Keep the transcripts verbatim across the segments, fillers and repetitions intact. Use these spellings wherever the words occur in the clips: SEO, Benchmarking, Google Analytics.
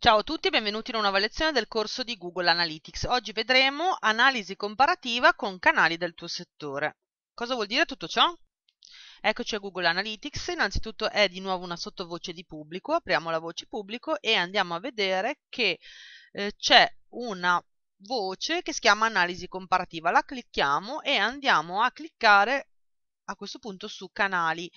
Ciao a tutti e benvenuti in una nuova lezione del corso di Google Analytics. Oggi vedremo analisi comparativa con canali del tuo settore. Cosa vuol dire tutto ciò? Eccoci a Google Analytics. Innanzitutto è di nuovo una sottovoce di pubblico. Apriamo la voce pubblico e andiamo a vedere che eh, c'è una voce che si chiama analisi comparativa. La clicchiamo e andiamo a cliccare a questo punto su canali.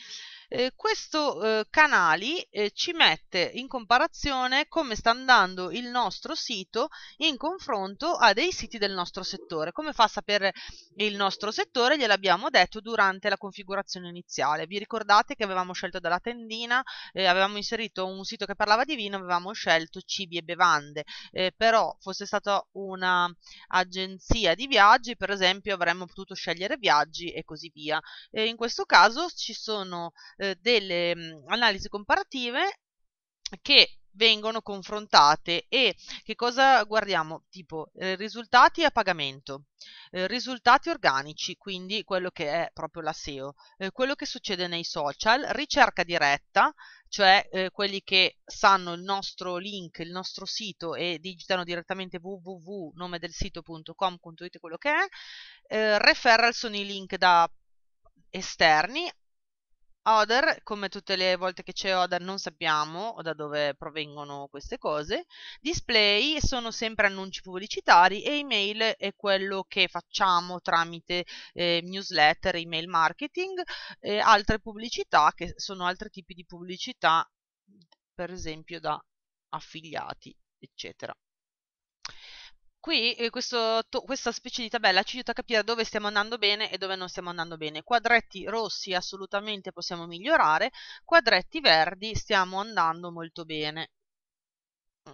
Eh, questo eh, canali eh, ci mette in comparazione come sta andando il nostro sito in confronto a dei siti del nostro settore. Come fa a sapere il nostro settore? Gliel'abbiamo detto durante la configurazione iniziale. Vi ricordate che avevamo scelto dalla tendina, eh, avevamo inserito un sito che parlava di vino, avevamo scelto cibi e bevande, eh, però fosse stata un'agenzia di viaggi, per esempio, avremmo potuto scegliere viaggi e così via. Eh, in questo caso ci sono delle mh, analisi comparative che vengono confrontate e che cosa guardiamo? Tipo eh, risultati a pagamento, eh, risultati organici, quindi quello che è proprio la S E O, eh, quello che succede nei social, ricerca diretta, cioè eh, quelli che sanno il nostro link, il nostro sito e digitano direttamente www punto nome del sito punto com punto it, quello che è, eh, referral sono i link da esterni, Other, come tutte le volte che c'è Other non sappiamo da dove provengono queste cose, display sono sempre annunci pubblicitari e email è quello che facciamo tramite eh, newsletter, email marketing e altre pubblicità che sono altri tipi di pubblicità, per esempio da affiliati, eccetera. Qui eh, questo, questa specie di tabella ci aiuta a capire dove stiamo andando bene e dove non stiamo andando bene. Quadretti rossi assolutamente possiamo migliorare, quadretti verdi stiamo andando molto bene.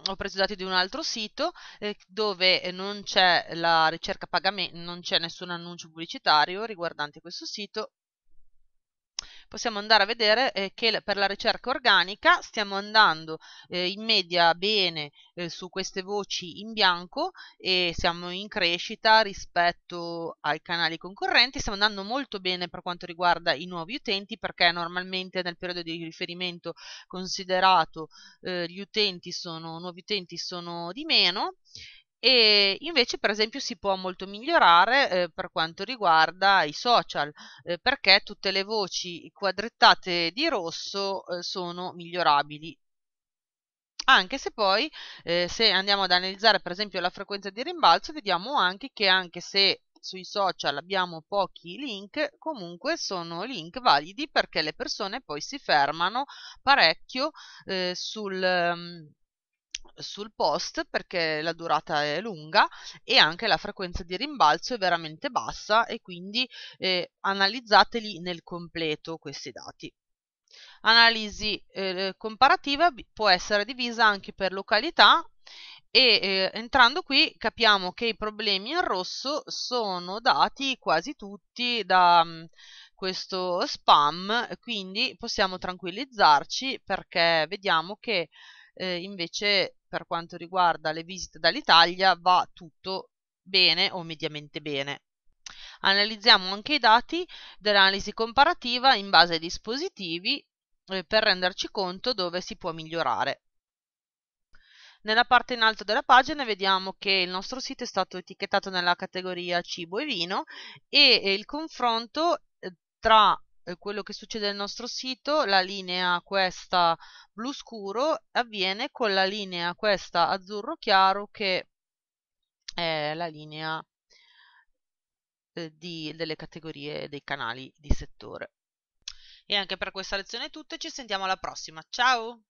Ho preso i dati di un altro sito eh, dove non c'è la ricerca pagamento, non c'è nessun annuncio pubblicitario riguardante questo sito. Possiamo andare a vedere eh, che per la ricerca organica stiamo andando eh, in media bene eh, su queste voci in bianco e siamo in crescita rispetto ai canali concorrenti, stiamo andando molto bene per quanto riguarda i nuovi utenti perché normalmente nel periodo di riferimento considerato eh, gli utenti sono, nuovi utenti sono di meno. E invece per esempio si può molto migliorare eh, per quanto riguarda i social eh, perché tutte le voci quadrettate di rosso eh, sono migliorabili, anche se poi eh, se andiamo ad analizzare per esempio la frequenza di rimbalzo vediamo anche che anche se sui social abbiamo pochi link, comunque sono link validi perché le persone poi si fermano parecchio eh, sul sul post perché la durata è lunga e anche la frequenza di rimbalzo è veramente bassa e quindi eh, analizzateli nel completo questi dati. Analisi eh, comparativa può essere divisa anche per località e eh, entrando qui capiamo che i problemi in rosso sono dati quasi tutti da mh, questo spam, quindi possiamo tranquillizzarci perché vediamo che Eh, invece per quanto riguarda le visite dall'Italia va tutto bene o mediamente bene. Analizziamo anche i dati dell'analisi comparativa in base ai dispositivi eh, per renderci conto dove si può migliorare. Nella parte in alto della pagina vediamo che il nostro sito è stato etichettato nella categoria cibo e vino e, e il confronto eh, tra quello che succede nel nostro sito, la linea questa blu scuro avviene con la linea questa azzurro chiaro che è la linea eh, di, delle categorie dei canali di settore. E anche per questa lezione è tutto e ci sentiamo alla prossima. Ciao!